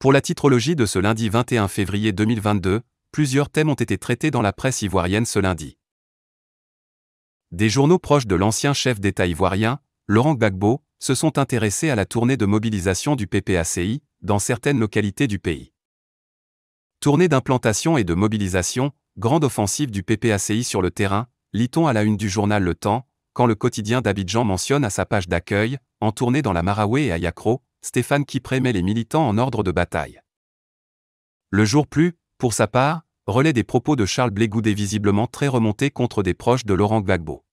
Pour la titrologie de ce lundi 21 février 2022, plusieurs thèmes ont été traités dans la presse ivoirienne ce lundi. Des journaux proches de l'ancien chef d'État ivoirien, Laurent Gbagbo, se sont intéressés à la tournée de mobilisation du PPACI dans certaines localités du pays. Tournée d'implantation et de mobilisation, grande offensive du PPACI sur le terrain, lit-on à la une du journal Le Temps, quand le quotidien d'Abidjan mentionne à sa page d'accueil, en tournée dans la Maraoué et à Yakro, Stéphane Kipré met les militants en ordre de bataille. Le jour plus, pour sa part, relaie des propos de Charles Blégoudé visiblement très remontés contre des proches de Laurent Gbagbo.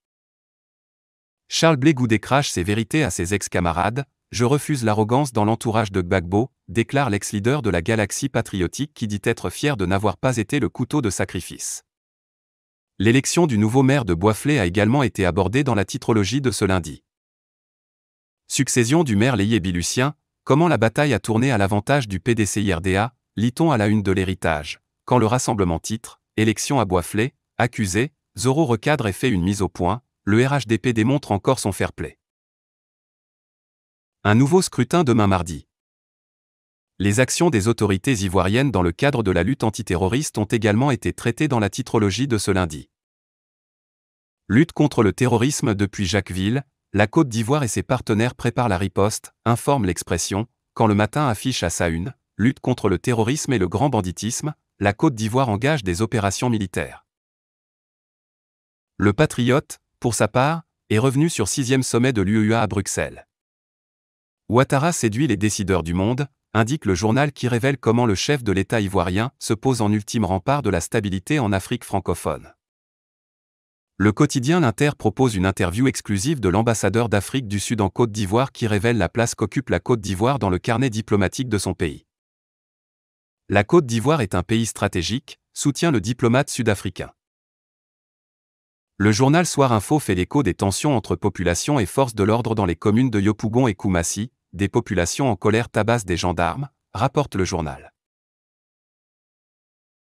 Charles Blégoudé crache ses vérités à ses ex-camarades, « Je refuse l'arrogance dans l'entourage de Gbagbo », déclare l'ex-leader de la galaxie patriotique qui dit être fier de n'avoir pas été le couteau de sacrifice. L'élection du nouveau maire de Boisflé a également été abordée dans la titrologie de ce lundi. Succession du maire Léyébilucien, comment la bataille a tourné à l'avantage du PDC-RDA, lit-on à la une de l'Héritage, quand le rassemblement titre « Élection à Boisflé, accusé, Zoro recadre et fait une mise au point », le RHDP démontre encore son fair-play. Un nouveau scrutin demain mardi. Les actions des autorités ivoiriennes dans le cadre de la lutte antiterroriste ont également été traitées dans la titrologie de ce lundi. Lutte contre le terrorisme depuis Jacqueville, la Côte d'Ivoire et ses partenaires préparent la riposte, informe l'Expression, quand le Matin affiche à sa une, lutte contre le terrorisme et le grand banditisme, la Côte d'Ivoire engage des opérations militaires. Le Patriote, pour sa part, est revenu sur 6e sommet de l'UEA à Bruxelles. Ouattara séduit les décideurs du monde, indique le journal qui révèle comment le chef de l'État ivoirien se pose en ultime rempart de la stabilité en Afrique francophone. Le quotidien L'Inter propose une interview exclusive de l'ambassadeur d'Afrique du Sud en Côte d'Ivoire qui révèle la place qu'occupe la Côte d'Ivoire dans le carnet diplomatique de son pays. La Côte d'Ivoire est un pays stratégique, soutient le diplomate sud-africain. Le journal Soir Info fait l'écho des tensions entre populations et forces de l'ordre dans les communes de Yopougon et Koumassi, des populations en colère tabassent des gendarmes, rapporte le journal.